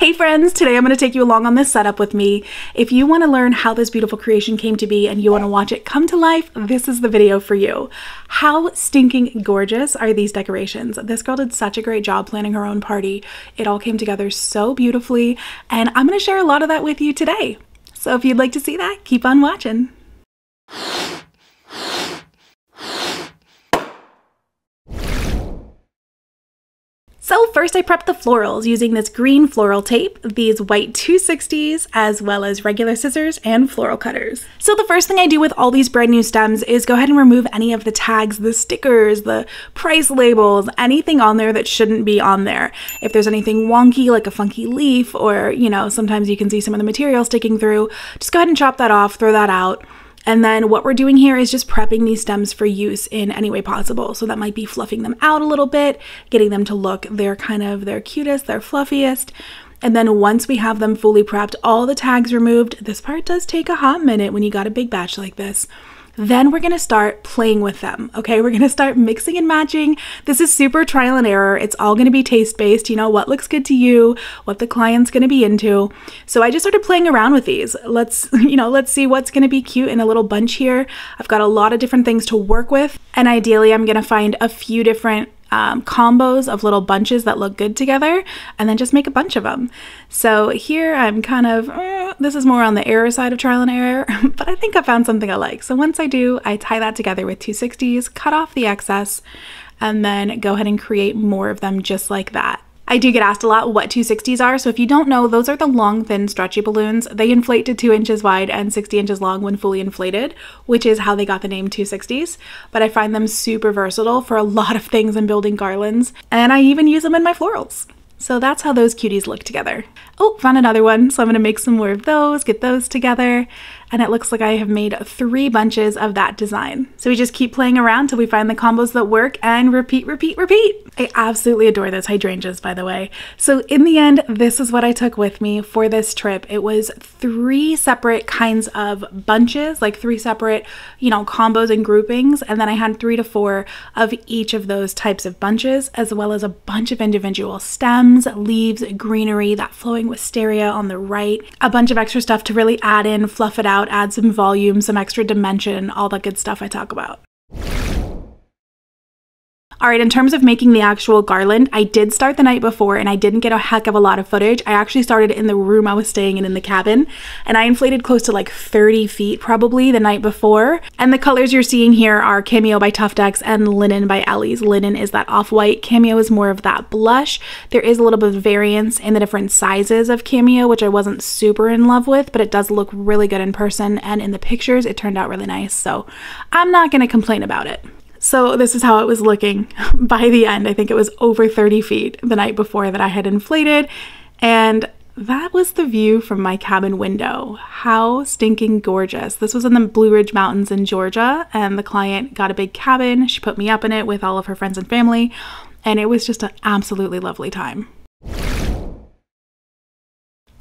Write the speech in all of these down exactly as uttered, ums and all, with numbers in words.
Hey friends, today I'm going to take you along on this setup with me. If you want to learn how this beautiful creation came to be and you want to watch it come to life, this is the video for you. How stinking gorgeous are these decorations? This girl did such a great job planning her own party. It all came together so beautifully, and I'm going to share a lot of that with you today. So if you'd like to see that, keep on watching. So first I prepped the florals using this green floral tape, these white two sixties, as well as regular scissors and floral cutters. So the first thing I do with all these brand new stems is go ahead and remove any of the tags, the stickers, the price labels, anything on there that shouldn't be on there. If there's anything wonky like a funky leaf or, you know, sometimes you can see some of the material sticking through, just go ahead and chop that off, throw that out. And then what we're doing here is just prepping these stems for use in any way possible. So that might be fluffing them out a little bit, getting them to look their kind of their cutest, their fluffiest. And then once we have them fully prepped, all the tags removed, this part does take a hot minute when you got a big batch like this. Then we're gonna start playing with them, okay? We're gonna start mixing and matching. This is super trial and error. It's all gonna be taste-based, you know, what looks good to you, what the client's gonna be into. So I just started playing around with these. Let's, you know, let's see what's gonna be cute in a little bunch here. I've got a lot of different things to work with, and ideally I'm gonna find a few different Um, combos of little bunches that look good together and then just make a bunch of them. So here I'm kind of, uh, this is more on the error side of trial and error, but I think I found something I like. So once I do, I tie that together with two sixties, cut off the excess, and then go ahead and create more of them just like that. I do get asked a lot what two sixties are, so if you don't know, those are the long, thin, stretchy balloons. They inflate to two inches wide and sixty inches long when fully inflated, which is how they got the name two sixties, but I find them super versatile for a lot of things in building garlands, and I even use them in my florals. So that's how those cuties look together. Oh, found another one, so I'm gonna make some more of those, get those together, and it looks like I have made three bunches of that design. So we just keep playing around till we find the combos that work and repeat, repeat, repeat. I absolutely adore those hydrangeas, by the way. So in the end, this is what I took with me for this trip. It was three separate kinds of bunches, like three separate, you know, combos and groupings. And then I had three to four of each of those types of bunches, as well as a bunch of individual stems, leaves, greenery, that flowing wisteria on the right, a bunch of extra stuff to really add in, fluff it out, add some volume, some extra dimension, all that good stuff I talk about. All right, in terms of making the actual garland, I did start the night before and I didn't get a heck of a lot of footage. I actually started in the room I was staying in in the cabin, and I inflated close to like thirty feet probably the night before. And the colors you're seeing here are Cameo by Tuftex and Linen by Ellie's. Linen is that off-white, Cameo is more of that blush. There is a little bit of variance in the different sizes of Cameo, which I wasn't super in love with, but it does look really good in person, and in the pictures it turned out really nice, so I'm not gonna complain about it. So this is how it was looking by the end. I think it was over thirty feet the night before that I had inflated, and that was the view from my cabin window. How stinking gorgeous. This was in the Blue Ridge Mountains in Georgia, and the client got a big cabin. She put me up in it with all of her friends and family, and it was just an absolutely lovely time.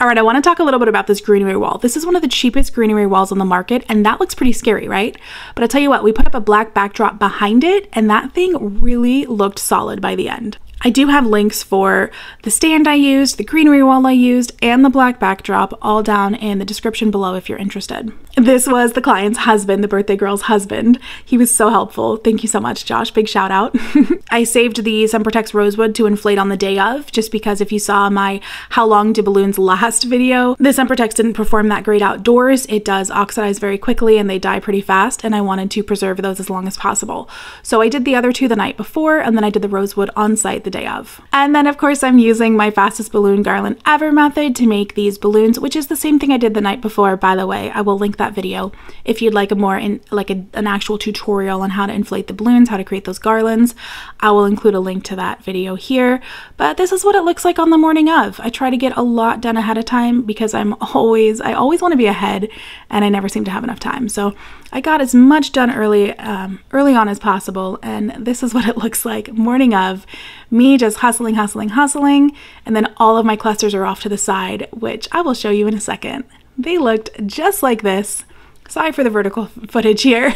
All right, I want to talk a little bit about this greenery wall. This is one of the cheapest greenery walls on the market, and that looks pretty scary, right? But I'll tell you what, we put up a black backdrop behind it, and that thing really looked solid by the end. I do have links for the stand I used, the greenery wall I used, and the black backdrop all down in the description below if you're interested. This was the client's husband, the birthday girl's husband. He was so helpful. Thank you so much, Josh. Big shout out. I saved the Sempertex Rosewood to inflate on the day of, just because if you saw my How Long Do Balloons Last video, the Sempertex didn't perform that great outdoors. It does oxidize very quickly and they die pretty fast, and I wanted to preserve those as long as possible. So I did the other two the night before, and then I did the Rosewood on site the day of. And then of course I'm using my fastest balloon garland ever method to make these balloons, which is the same thing I did the night before, by the way. I will link that video if you'd like a more in like a, an actual tutorial on how to inflate the balloons, how to create those garlands. I will include a link to that video here, but this is what it looks like on the morning of. I try to get a lot done ahead of time because I'm always I always want to be ahead, and I never seem to have enough time, so I got as much done early um, early on as possible, and this is what it looks like morning of. Me just hustling, hustling, hustling, and then all of my clusters are off to the side, which I will show you in a second. They looked just like this. Sorry for the vertical footage here.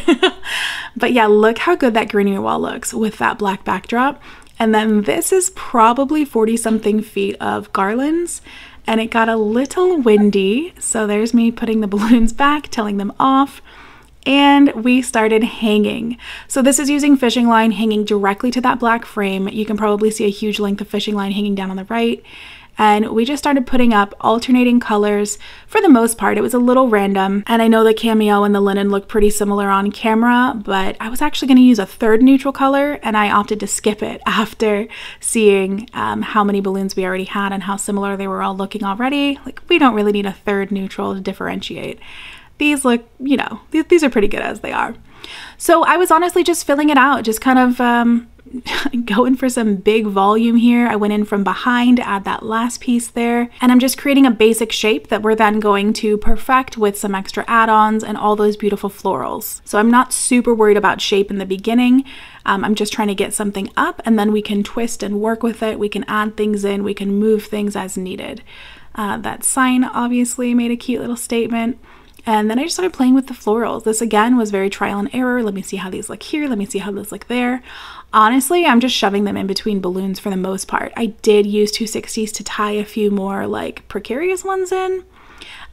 But yeah, look how good that greenery wall looks with that black backdrop. And then this is probably forty something feet of garlands. and it got a little windy, so there's me putting the balloons back, telling them off, and we started hanging. So this is using fishing line hanging directly to that black frame. You can probably see a huge length of fishing line hanging down on the right. And we just started putting up alternating colors. For the most part, it was a little random. And I know the cameo and the linen look pretty similar on camera, but I was actually going to use a third neutral color, and I opted to skip it after seeing um, how many balloons we already had and how similar they were all looking already. Like, we don't really need a third neutral to differentiate. These look, you know, th these are pretty good as they are. So I was honestly just filling it out, just kind of um, going for some big volume here. I went in from behind to add that last piece there, and I'm just creating a basic shape that we're then going to perfect with some extra add-ons and all those beautiful florals. So I'm not super worried about shape in the beginning. Um, I'm just trying to get something up, and then we can twist and work with it. We can add things in, we can move things as needed. Uh, that sign obviously made a cute little statement. And then I just started playing with the florals. This again was very trial and error. Let me see how these look here. Let me see how those look there. Honestly, I'm just shoving them in between balloons for the most part. I did use two sixties to tie a few more like precarious ones in.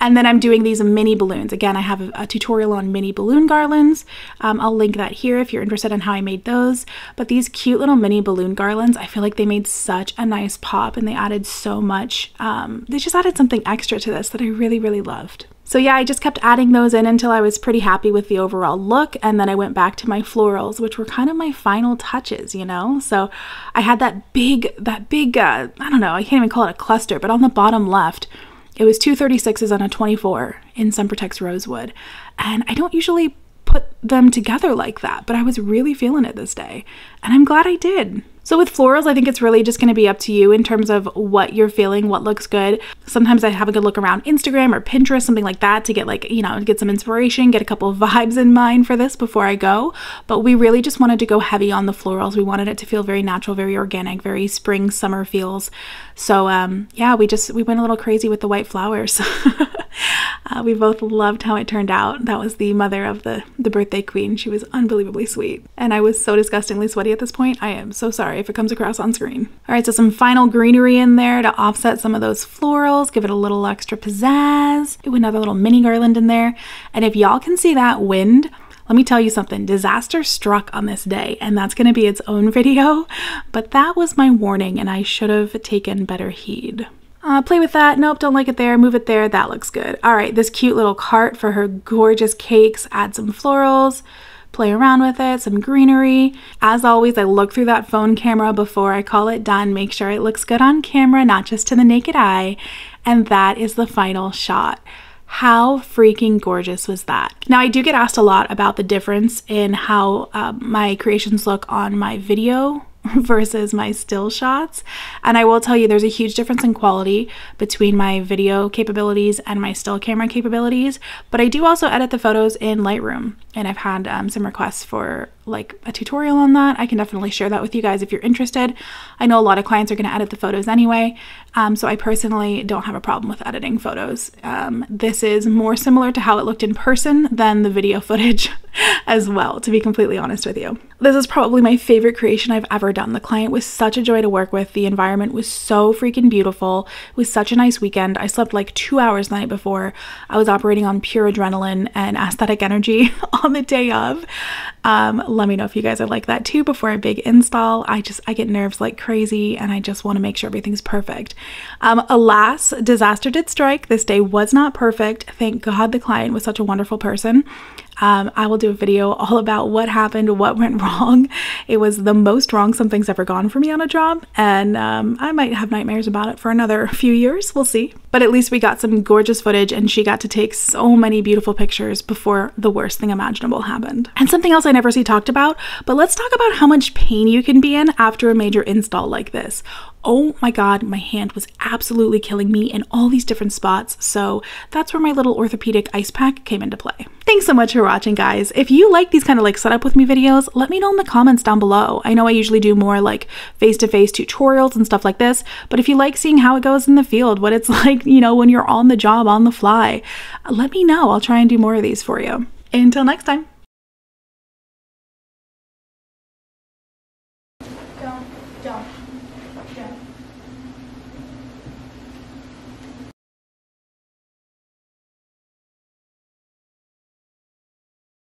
And then I'm doing these mini balloons. Again, I have a, a tutorial on mini balloon garlands. Um, I'll link that here if you're interested in how I made those. But these cute little mini balloon garlands, I feel like they made such a nice pop, and they added so much. Um, they just added something extra to this that I really, really loved. So yeah, I just kept adding those in until I was pretty happy with the overall look, and then I went back to my florals, which were kind of my final touches, you know? So I had that big, that big, uh, I don't know, I can't even call it a cluster, but on the bottom left, it was two thirty-sixes on a twenty-four in Sempertex Rosewood. And I don't usually put them together like that, but I was really feeling it this day, and I'm glad I did. So with florals, I think it's really just going to be up to you in terms of what you're feeling, what looks good. Sometimes I have a good look around Instagram or Pinterest, something like that, to get like, you know, get some inspiration, get a couple of vibes in mind for this before I go. But we really just wanted to go heavy on the florals. We wanted it to feel very natural, very organic, very spring, summer feels. So um, yeah, we just, we went a little crazy with the white flowers. Uh, we both loved how it turned out. That was the mother of the, the birthday queen. She was unbelievably sweet. And I was so disgustingly sweaty at this point. I am so sorry if it comes across on screen. All right, so some final greenery in there to offset some of those florals, give it a little extra pizzazz. Ooh, another little mini garland in there. And if y'all can see that wind, let me tell you something, disaster struck on this day, and that's gonna be its own video, but that was my warning, and I should have taken better heed. Uh, play with that. Nope, don't like it there. Move it there. That looks good. All right, this cute little cart for her gorgeous cakes. Add some florals. Play around with it. Some greenery. As always, I look through that phone camera before I call it done. Make sure it looks good on camera, not just to the naked eye. And that is the final shot. How freaking gorgeous was that? Now, I do get asked a lot about the difference in how uh, my creations look on my video versus my still shots, and I will tell you there's a huge difference in quality between my video capabilities and my still camera capabilities, but I do also edit the photos in Lightroom, and I've had um, some requests for like a tutorial on that. I can definitely share that with you guys if you're interested. I know a lot of clients are going to edit the photos anyway, um, so I personally don't have a problem with editing photos. Um, this is more similar to how it looked in person than the video footage as well, to be completely honest with you. This is probably my favorite creation I've ever done. The client was such a joy to work with. The environment was so freaking beautiful. It was such a nice weekend. I slept like two hours the night before. I was operating on pure adrenaline and aesthetic energy on the day of. Um, let me know if you guys are like that too before a big install. I just, I get nerves like crazy, and I just want to make sure everything's perfect. Um, alas, disaster did strike. This day was not perfect. Thank God the client was such a wonderful person. Um, I will do a video all about what happened, what went wrong. It was the most wrong something's ever gone for me on a job, and um, I might have nightmares about it for another few years. We'll see. But at least we got some gorgeous footage, and she got to take so many beautiful pictures before the worst thing imaginable happened. And something else I never see talked about, but let's talk about how much pain you can be in after a major install like this. Oh my God, my hand was absolutely killing me in all these different spots, so that's where my little orthopedic ice pack came into play. Thanks so much for watching, guys. If you like these kind of like setup with me videos, let me know in the comments down below. I know I usually do more like face-to-face tutorials and stuff like this, but if you like seeing how it goes in the field, what it's like, you know, when you're on the job, on the fly, let me know. I'll try and do more of these for you. Until next time.